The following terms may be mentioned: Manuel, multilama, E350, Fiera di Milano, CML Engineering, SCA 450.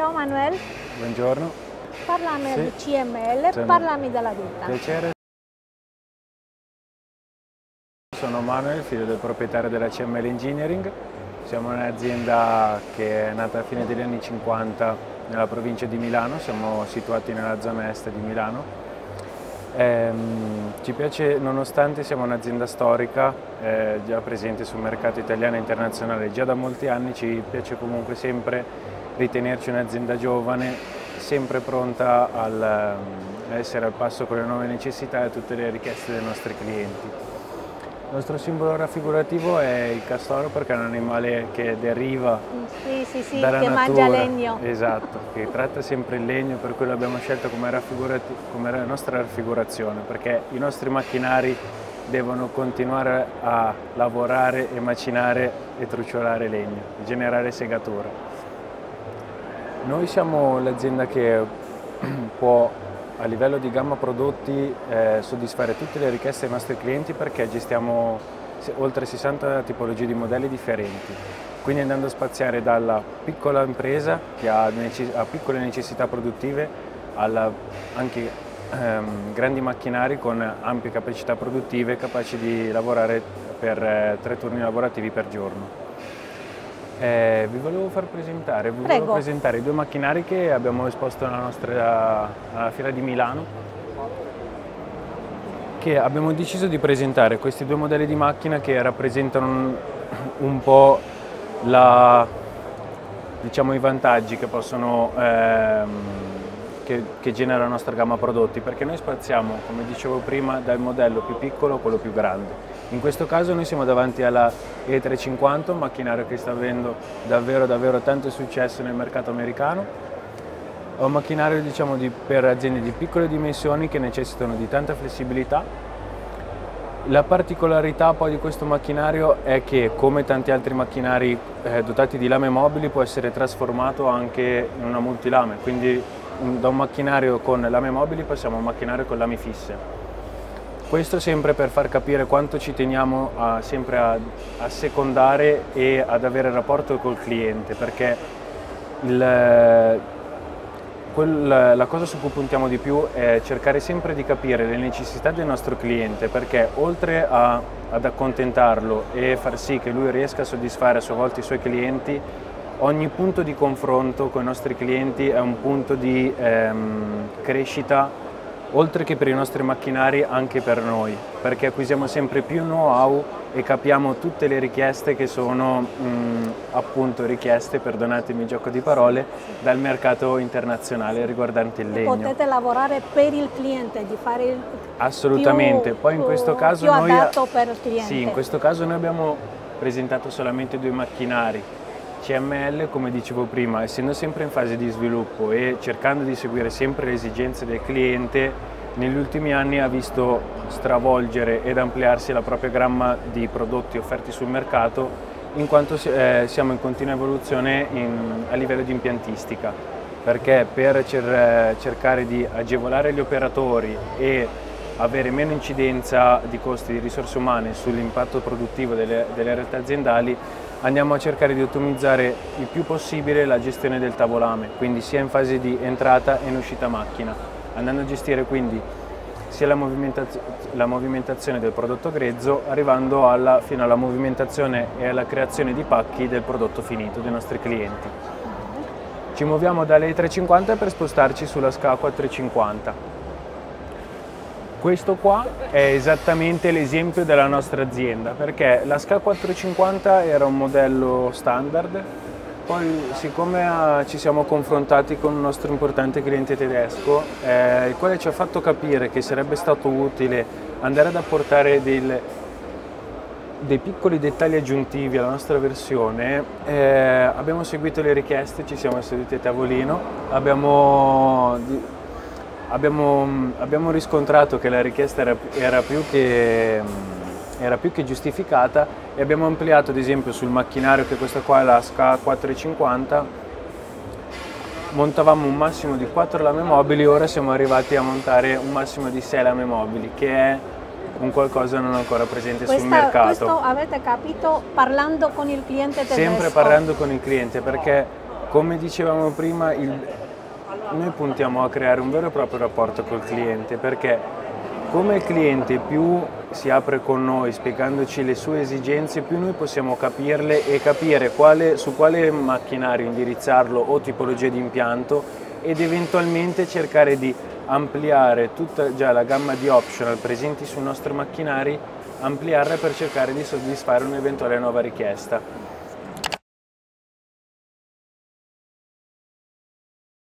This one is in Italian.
Ciao Manuel. Buongiorno. Parlami di CML, parlami della ditta. Piacere. Sono Manuel, figlio del proprietario della CML Engineering. Siamo un'azienda che è nata a fine degli anni 50 nella provincia di Milano, siamo situati nella zona est di Milano. Ci piace, nonostante siamo un'azienda storica, già presente sul mercato italiano e internazionale già da molti anni, ci piace comunque sempre ritenerci un'azienda giovane, sempre pronta a essere al passo con le nuove necessità e a tutte le richieste dei nostri clienti. Il nostro simbolo raffigurativo è il castoro perché è un animale che deriva dalla natura. Mangia legno. Esatto, che tratta sempre il legno, per cui l'abbiamo scelto come la nostra raffigurazione, perché i nostri macchinari devono continuare a lavorare e macinare e truciolare legno, e generare segatura. Noi siamo l'azienda che può a livello di gamma prodotti soddisfare tutte le richieste dei nostri clienti, perché gestiamo oltre 60 tipologie di modelli differenti, quindi andando a spaziare dalla piccola impresa che ha piccole necessità produttive anche grandi macchinari con ampie capacità produttive capaci di lavorare per 3 turni lavorativi per giorno. Vi volevo presentare i 2 macchinari che abbiamo esposto alla Fiera di Milano, che abbiamo deciso di presentare questi 2 modelli di macchina che rappresentano un po' diciamo, i vantaggi che possono che genera la nostra gamma prodotti, perché noi spaziamo, come dicevo prima, dal modello più piccolo a quello più grande. In questo caso noi siamo davanti alla E350, un macchinario che sta avendo davvero tanto successo nel mercato americano. È un macchinario, diciamo, per aziende di piccole dimensioni che necessitano di tanta flessibilità. La particolarità poi di questo macchinario è che, come tanti altri macchinari dotati di lame mobili, può essere trasformato anche in una multilame, quindi da un macchinario con lame mobili passiamo a un macchinario con lame fisse. Questo sempre per far capire quanto ci teniamo sempre a secondare e ad avere rapporto col cliente, perché la cosa su cui puntiamo di più è cercare sempre di capire le necessità del nostro cliente, perché oltre ad accontentarlo e far sì che lui riesca a soddisfare a sua volta i suoi clienti, ogni punto di confronto con i nostri clienti è un punto di crescita, oltre che per i nostri macchinari anche per noi, perché acquisiamo sempre più know-how e capiamo tutte le richieste che sono appunto richieste, perdonatemi il gioco di parole, dal mercato internazionale riguardante il legno. Potete lavorare per il cliente, di fare il assolutamente. Poi in questo caso più adatto per il cliente. Sì, in questo caso noi abbiamo presentato solamente 2 macchinari. CML, come dicevo prima, essendo sempre in fase di sviluppo e cercando di seguire sempre le esigenze del cliente, negli ultimi anni ha visto stravolgere ed ampliarsi la propria gamma di prodotti offerti sul mercato, in quanto siamo in continua evoluzione a livello di impiantistica, perché per cercare di agevolare gli operatori e avere meno incidenza di costi di risorse umane sull'impatto produttivo delle realtà aziendali, andiamo a cercare di ottimizzare il più possibile la gestione del tavolame, quindi sia in fase di entrata e in uscita macchina, andando a gestire quindi sia la movimentazione del prodotto grezzo, arrivando fino alla movimentazione e alla creazione di pacchi del prodotto finito dei nostri clienti. Ci muoviamo dalle E350 per spostarci sulla SCA 450. Questo qua è esattamente l'esempio della nostra azienda, perché la SCA 450 era un modello standard, poi siccome ci siamo confrontati con un nostro importante cliente tedesco, il quale ci ha fatto capire che sarebbe stato utile andare ad apportare dei piccoli dettagli aggiuntivi alla nostra versione, abbiamo seguito le richieste, ci siamo seduti a tavolino, abbiamo riscontrato che la richiesta era più che giustificata e abbiamo ampliato, ad esempio, sul macchinario, che questa qua è la SCA 450, montavamo un massimo di 4 lame mobili, ora siamo arrivati a montare un massimo di 6 lame mobili, che è un qualcosa non ancora presente sul mercato. Questo avete capito parlando con il cliente tedesco? Sempre parlando con il cliente, perché Come dicevamo prima, noi puntiamo a creare un vero e proprio rapporto col cliente, perché come il cliente più si apre con noi spiegandoci le sue esigenze, più noi possiamo capirle e capire su quale macchinario indirizzarlo o tipologia di impianto, ed eventualmente cercare di ampliare tutta già la gamma di optional presenti sui nostri macchinari, ampliarla per cercare di soddisfare un'eventuale nuova richiesta.